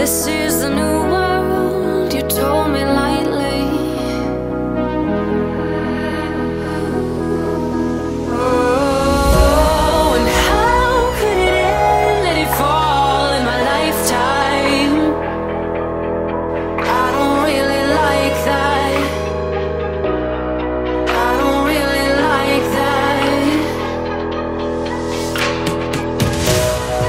This is the new world you told me lightly. Oh, and how could it end? Let it fall in my lifetime. I don't really like that. I don't really like that. And is there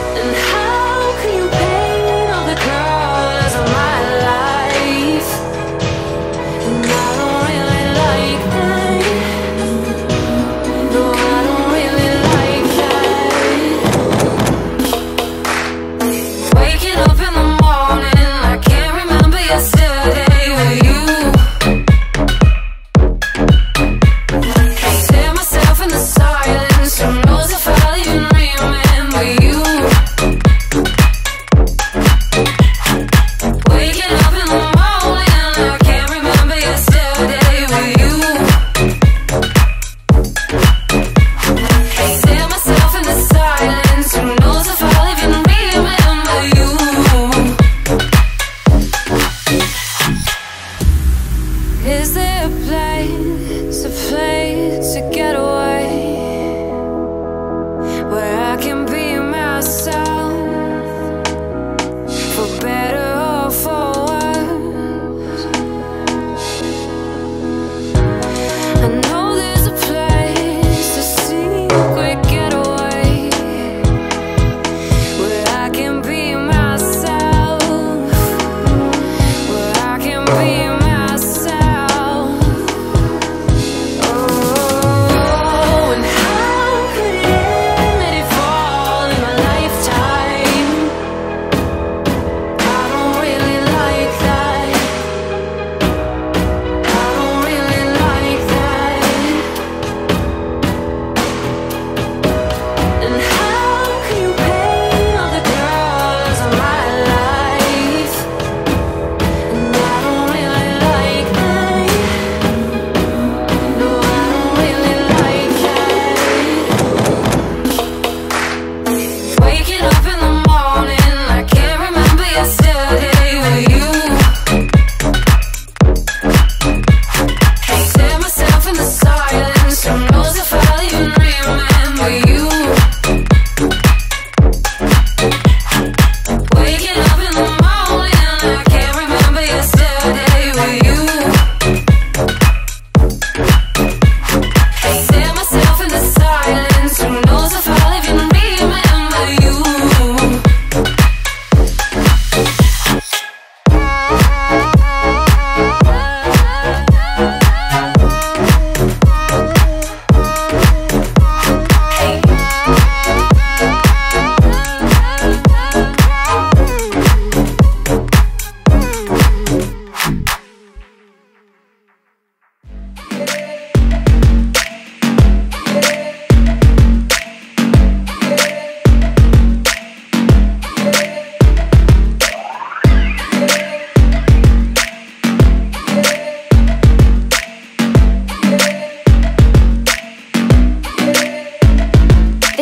a place to get away, where I can be myself, for better or for worse? I know there's a place to see a great getaway, where I can be myself, where I can be myself.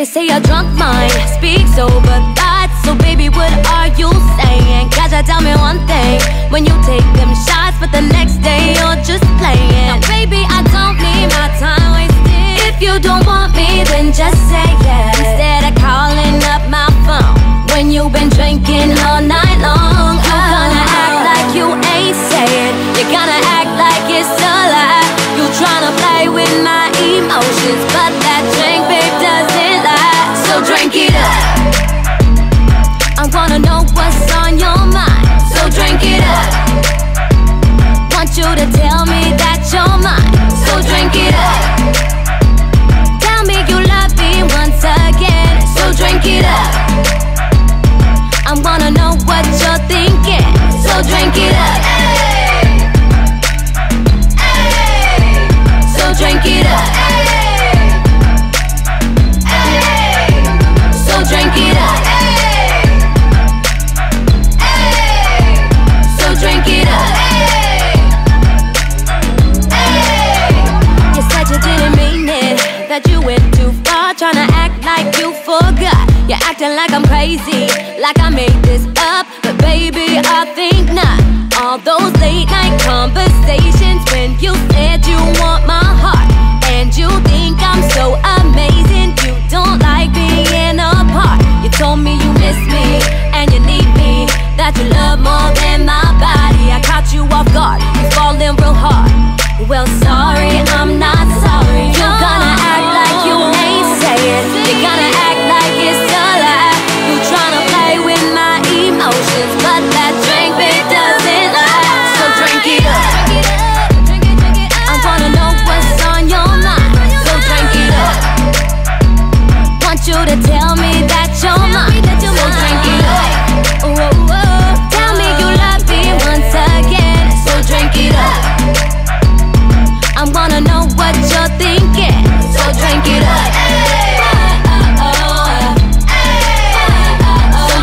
They say a drunk mind speaks over thoughts. So baby, what are you saying? Gotcha, tell me one thing. When you take them shots, but the next day you're just playing. Now baby, I don't need my time wasted. If you don't want me, then just say yes. Instead of calling up my phone when you've been drinking all night long. You're gonna act like you ain't saying. You're gonna act like it's a lie. You tryna play with my emotions, but that drink, babe, doesn't. So drink it up. I wanna know what's on your mind. So drink it up. Want you to tell me that you're mine. So drink it up. Tell me you love me once again. So drink it up. I wanna know what you're thinking. So drink it up. So drink it up. Drink it up, hey, hey. So drink it up, hey, hey. You said you didn't mean it, that you went too far, tryna act like you forgot. You're acting like I'm crazy, like I made this up, but baby, I think not. All those late night conversations when you said you want my heart, and you think I'm so amazing. You don't like being apart. You told me you miss me and you need me, that you love more than my body. I caught you off guard, you falling real hard. Well, sorry, I'm not sorry. You're gonna act like you ain't saying. You're gonna act like it's a lie. You tryna play with my emotions, but that drink bit doesn't lie. So drink it up. I wanna know what's on your mind. So drink it up. Want you to tell me that you're mine. So drink it up. Tell me you love me once again. So drink it up. I wanna know what you're thinking, so drink it up. So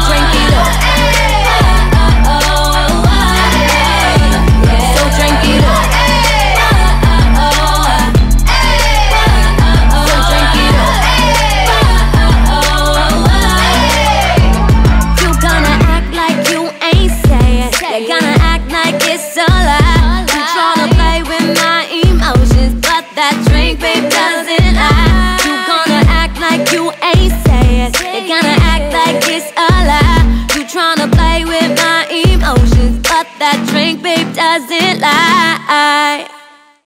drink it up. So drink it up. So drink it up. You gonna act like you ain't saying. You're gonna act like it's a lie. You tryna play with my emotions, but that drink, babe, doesn't lie. You gonna act like you ain't saying. You're gonna act like it's a lie. You tryna play with my emotions, but that drink, babe, doesn't lie.